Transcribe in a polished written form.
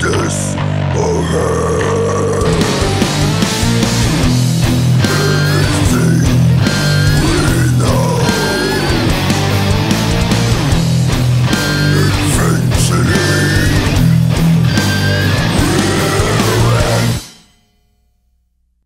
this, oh hell.